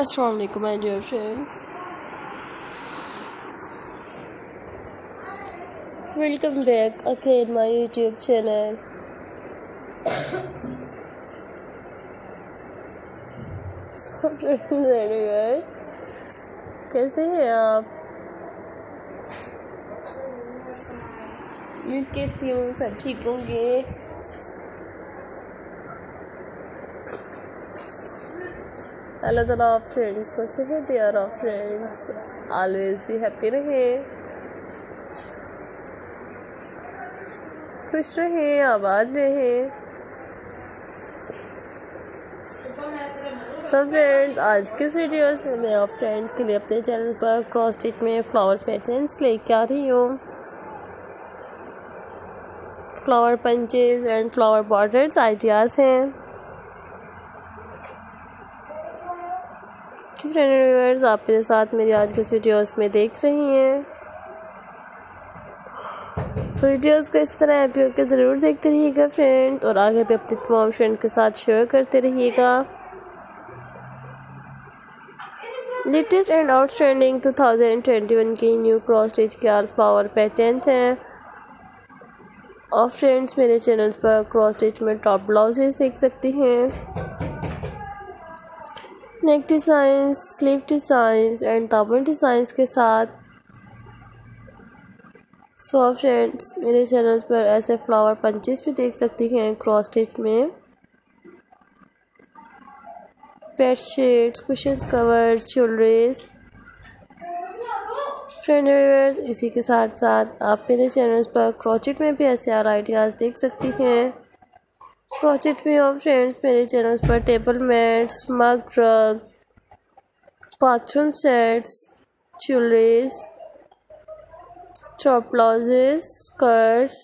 अस्सलाम वालेकुम my dear friends, welcome back again my YouTube channel. कैसे हैं आप? उम्मीद करती हूँ सब ठीक होंगे। अल्लाह ताला आप फ्रेंड्स को सेहत दे और आप फ्रेंड्स ऑलवेज भी हैप्पी रहे, खुश रहे, आबाद रहे। सब फ्रेंड्स, आज किस वीडियोस में मैं आप फ्रेंड्स के लिए अपने चैनल पर क्रॉस स्टिच में फ्लावर पैटर्न्स लेके आ रही हूँ। Flower punches and flower borders ideas हैं कि फ्रेंड व्यूअर्स आप मेरे साथ मेरी आज की वीडियोस में देख रही हैं। सो वीडियोस को इस तरह आप लोग के ज़रूर देखते रहिएगा फ्रेंड, और आगे भी अपने तमाम फ्रेंड के साथ शेयर करते रहिएगा। लेटेस्ट एंड आउटस्टैंडिंग 2021 की न्यू क्रॉस स्टिच के आल फ्लावर पैटर्न्स हैं। और फ्रेंड्स मेरे चैनल्स पर क्रॉस स्टिच में टॉप ब्लाउजेस देख सकती हैं, neck designs, sleeve designs and दामन डिज़ाइंस के साथ। सो फ्रेंड्स मेरे चैनल्स पर ऐसे फ्लावर पंचेस भी देख सकती हैं क्रॉस स्टिच में। Bed sheets, cushion covers, jewelleries. Friend viewers इसी के साथ साथ आप मेरे चैनल्स पर क्रोचेट में भी ऐसे आइडियाज़ देख सकती हैं। क्रोचेट भी और फ्रेंड्स मेरे चैनल्स पर table mats, mug rug, bathroom sets, jewelleries, top blouses, skirts.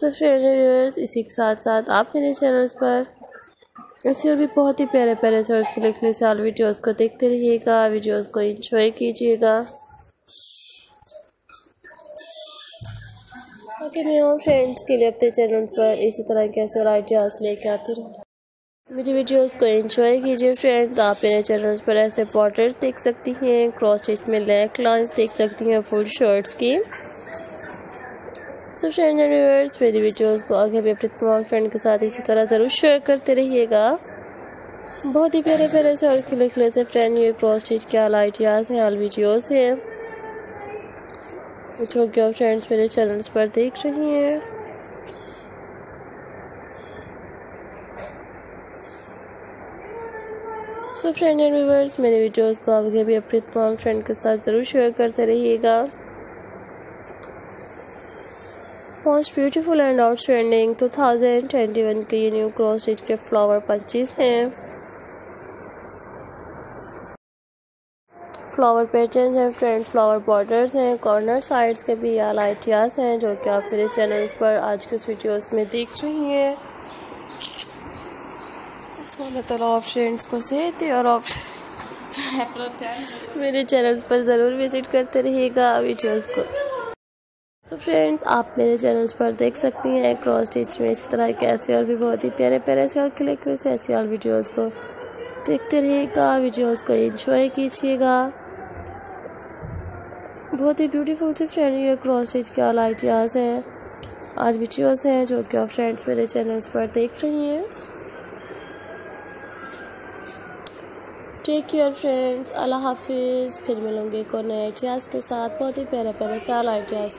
So friends इसी के साथ साथ आप मेरे चैनल्स पर ऐसे और भी बहुत ही प्यारे प्यारे शॉर्ट क्लिप्स से साल वीडियोस को देखते रहिएगा, वीडियोस को एंजॉय कीजिएगा। ओके मैं और फ्रेंड्स के लिए अपने चैनल पर इसी तरह के ऐसे और आइडियाज़ लेके आती रहूँ। मेरी वीडियोस को एंजॉय कीजिए फ्रेंड्स। आप मेरे चैनल पर ऐसे बॉर्डर्स देख सकती हैं, क्रॉस स्टिच में लेग लाइंस देख सकती हैं फुल शर्ट्स की। सो फ्रेंड्स एंड व्यूअर्स मेरी वीडियोस को आगे भी अपने तमाम फ्रेंड के साथ इसी तरह ज़रूर शेयर करते रहिएगा। बहुत ही प्यारे प्यारे से और खिले खिले से फ्रेंड ये क्रॉस स्टिच के आल आइडियाज़ हैं, आल वीडियोज़ हैं जो कि आप फ्रेंड्स मेरे चैनल्स पर देख रही हैं। सो फ्रेंड एंड व्यूअर्स मेरे वीडियोस को आगे भी अपने तमाम फ्रेंड के साथ ज़रूर शेयर करते रहिएगा। मोस्ट ब्यूटीफुल एंड आउटस्टैंडिंग 2021 के ये न्यू क्रॉस स्टिच के फ्लावर पंचेस हैं, फ्लावर पैटर्न हैं फ्रेंड्स, फ्लावर बॉर्डर्स हैं, कॉर्नर साइड्स के भी आल आइडियाज़ हैं जो कि आप मेरे चैनल्स पर आज के वीडियोस में देख रही हैं। सो अल्लाह ताला आप फ्रेंड्स को सेहत दे और आप मेरे चैनल्स पर ज़रूर विजिट करते रहिएगा वीडियोस को। सो फ्रेंड्स आप मेरे चैनल्स पर देख सकती हैं क्रॉस स्टिच में इस तरह के ऐसे और भी बहुत ही प्यारे प्यारे से और खिले खिले से ऐसे और वीडियोज़ को देखते रहिएगा, वीडियोज़ को एंजॉय कीजिएगा। बहुत ही ब्यूटीफुल से फ्रेंड ये क्रॉस स्टिच के आल आइडियाज़ हैं, आज वीडियोज़ हैं जो कि आप फ्रेंड्स मेरे चैनल्स पर देख रही हैं। टेक केयर फ्रेंड्स, अल्लाह हाफिज़। फिर मिलूंगे एक और नए आइडियाज़ के साथ, बहुत ही प्यारे प्यारे से आल आइडियाज़।